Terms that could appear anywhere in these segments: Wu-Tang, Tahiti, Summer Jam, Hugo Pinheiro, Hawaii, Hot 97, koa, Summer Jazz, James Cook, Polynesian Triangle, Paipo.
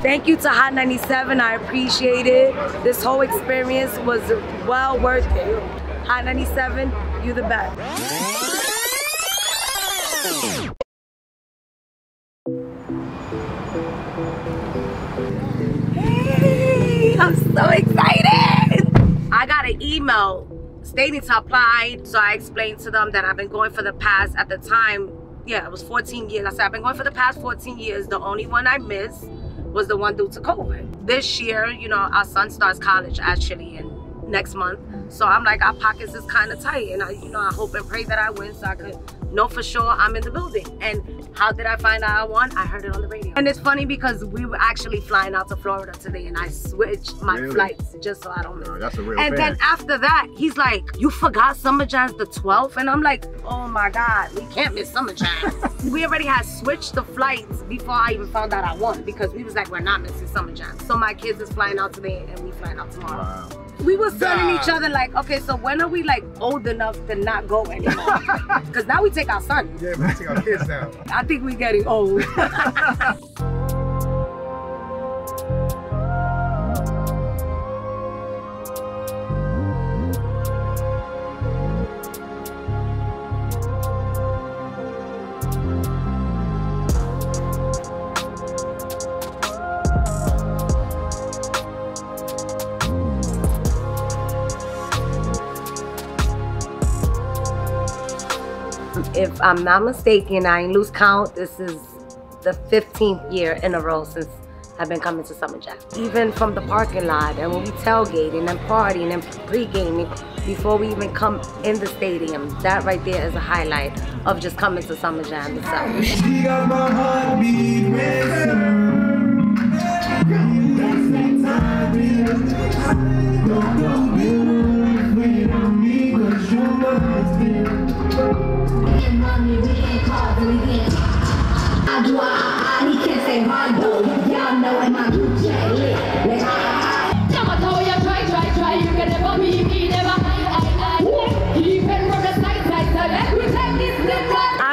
Thank you to Hot 97. I appreciate it. This whole experience was well worth it. Hot 97, you the best. I'm so excited! I got an email stating to apply, so I explained to them that I've been going for the past, at the time, yeah, it was 14 years. I said, I've been going for the past 14 years. The only one I missed was the one due to COVID. This year, you know, our son starts college actually in next month. So I'm like, our pockets is kind of tight, and I, you know, I hope and pray that I win so I could know for sure I'm in the building. And how did I find out I won? I heard it on the radio. And it's funny because we were actually flying out to Florida today, and I switched my flights just so I don't miss. That's a real fan. Then after that, he's like, you forgot Summer Jazz the 12th? And I'm like, oh my God, we can't miss Summer Jazz. We already had switched the flights before I even found out I won, because we was like, we're not missing Summer Jazz. So my kids is flying out today, and we flying out tomorrow. Wow. We were telling each other like, okay, so when are we like old enough to not go anymore? Because now we take our son. Yeah, we take our kids now. I think we're getting old. If I'm not mistaken, I ain't lose count, this is the 15th year in a row since I've been coming to Summer Jam. Even from the parking lot, and when we tailgating and partying and pre-gaming before we even come in the stadium, that right there is a highlight of just coming to Summer Jam itself. She got my heartbeat rhythm. I'm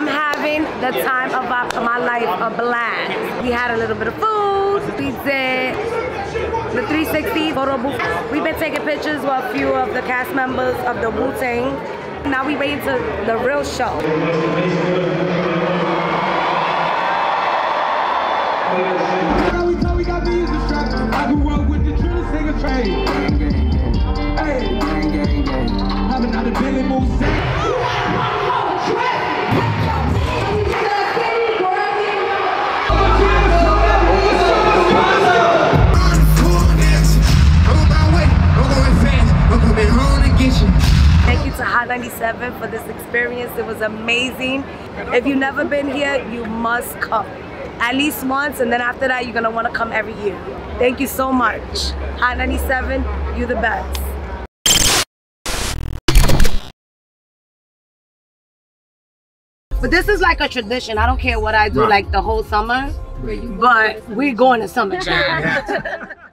having the time of my life, a blast. We had a little bit of food, we did the 360 photo booth. We've been taking pictures with a few of the cast members of the Wu-Tang. Now we ready to the real show. Thank you to Hot 97 for this experience. It was amazing. If you've never been here, you must come. At least once, and then after that, you're gonna wanna come every year. Thank you so much. Hot 97, you the best. But this is like a tradition. I don't care what I do like the whole summer, but we're going to Summer Jam.